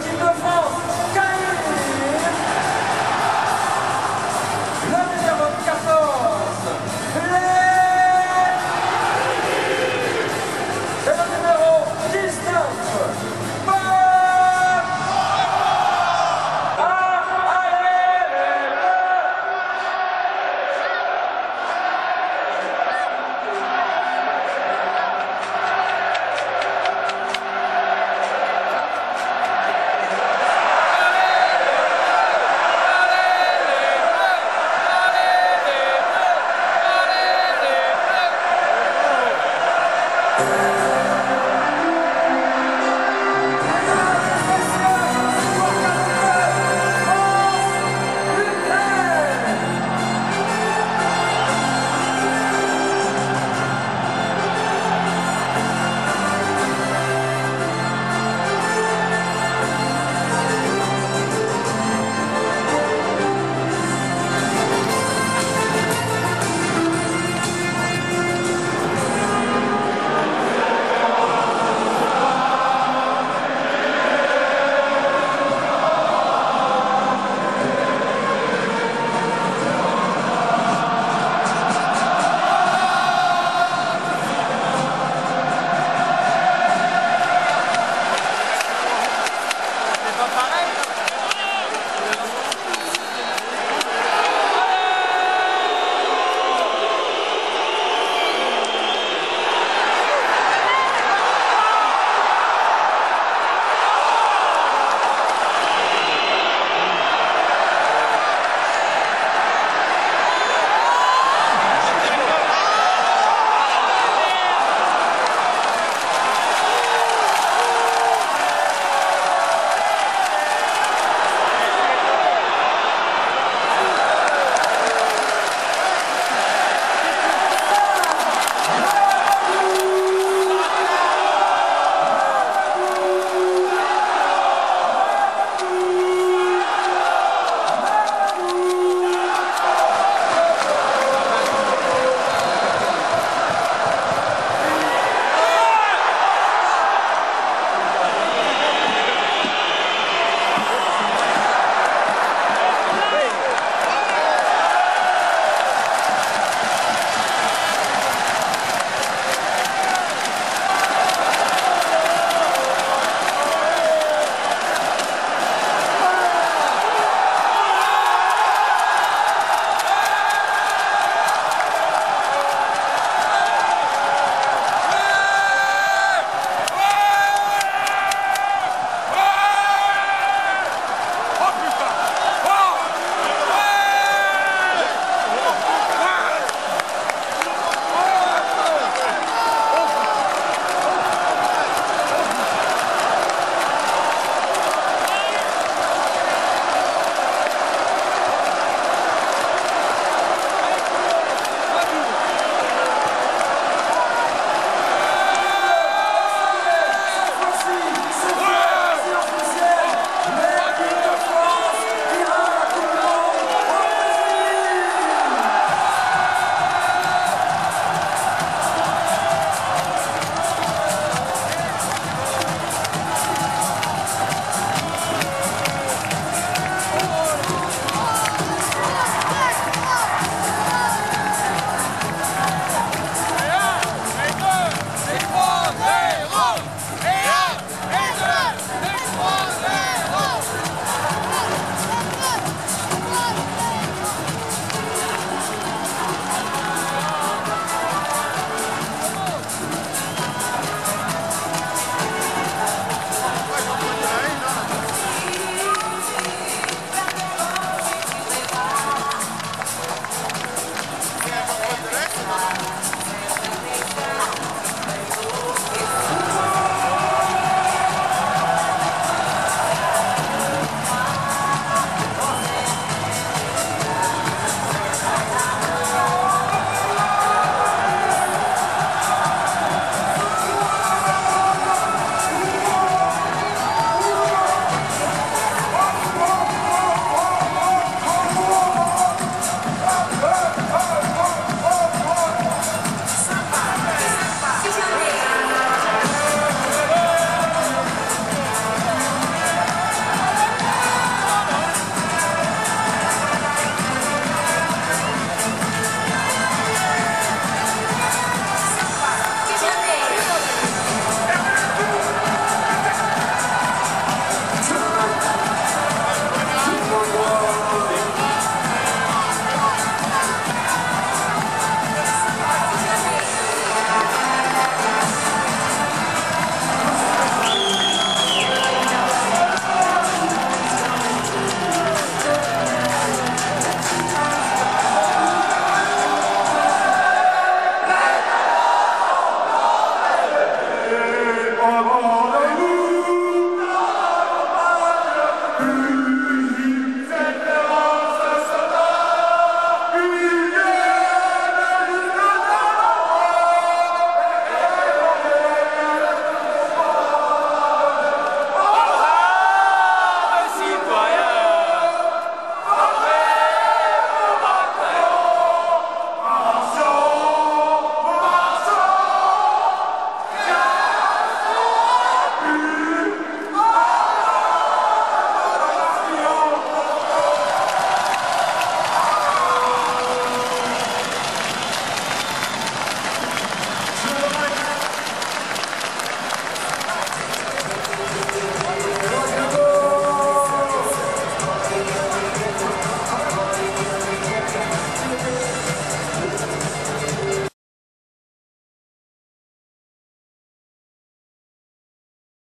qui le font.